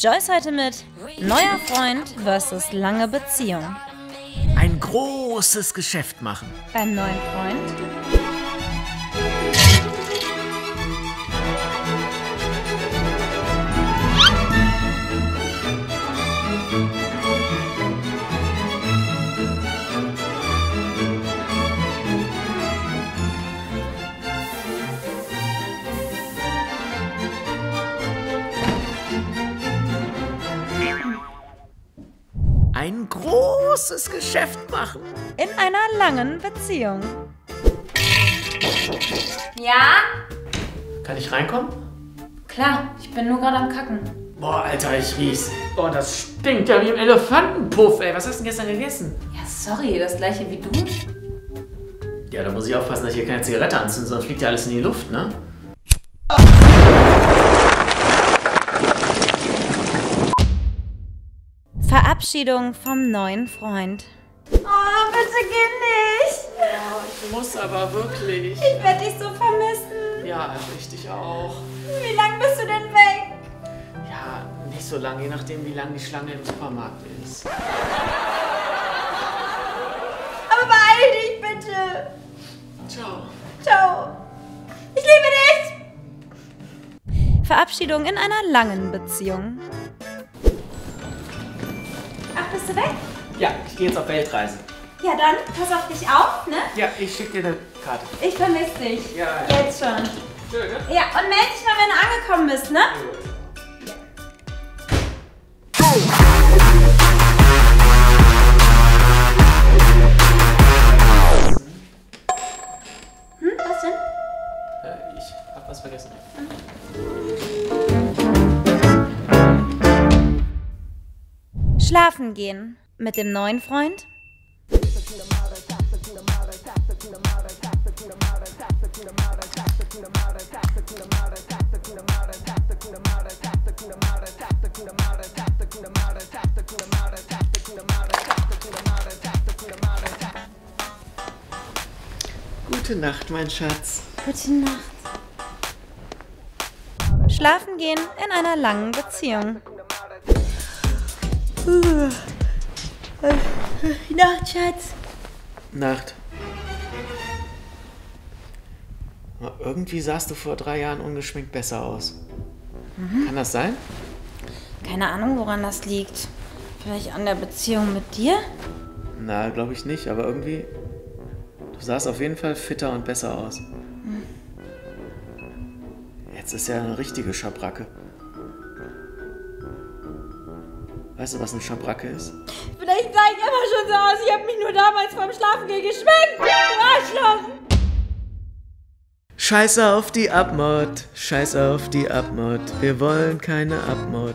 Joyce heute mit neuer Freund versus lange Beziehung. Ein großes Geschäft machen. Beim neuen Freund. Ein großes Geschäft machen. In einer langen Beziehung. Ja? Kann ich reinkommen? Klar, ich bin nur gerade am Kacken. Boah, Alter, ich riech's. Boah, das stinkt ja wie im Elefantenpuff, ey. Was hast du denn gestern gegessen? Ja, sorry, das gleiche wie du. Ja, da muss ich aufpassen, dass ich hier keine Zigarette anzünde, sonst fliegt ja alles in die Luft, ne? Verabschiedung vom neuen Freund. Oh, bitte geh nicht! Ja, ich muss aber wirklich. Ich werde dich so vermissen. Ja, ich dich auch. Wie lange bist du denn weg? Ja, nicht so lange, je nachdem, wie lang die Schlange im Supermarkt ist. Aber beeil dich bitte! Ciao. Ciao. Ich liebe dich! Verabschiedung in einer langen Beziehung. Bist du weg? Ja, ich gehe jetzt auf Weltreise. Ja, dann pass auf dich auf, ne? Ja, ich schicke dir eine Karte. Ich vermisse dich. Ja, ja. Jetzt schon. Schön, ne? Ja, und melde dich mal, wenn du angekommen bist, ne? Ja. Hm, was denn? Ich hab was vergessen. Schlafen gehen mit dem neuen Freund. Gute Nacht, mein Schatz. Gute Nacht. Schlafen gehen in einer langen Beziehung. Nacht, Schatz. Nacht. Irgendwie sahst du vor 3 Jahren ungeschminkt besser aus. Mhm. Kann das sein? Keine Ahnung, woran das liegt. Vielleicht an der Beziehung mit dir? Na, glaube ich nicht, aber irgendwie... Du sahst auf jeden Fall fitter und besser aus. Mhm. Jetzt ist ja eine richtige Schabracke. Weißt du, was eine Schabracke ist? Vielleicht sah ich immer schon so aus, ich habe mich nur damals vorm Schlafengehen geschminkt! Du Arschloch! Scheiß auf die Abmord, scheiß auf die Abmord, wir wollen keine Abmord.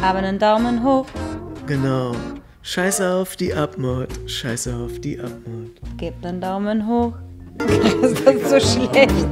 Aber einen Daumen hoch. Genau, scheiß auf die Abmord, scheiß auf die Abmord. Gebt einen Daumen hoch. Das ist so schlecht.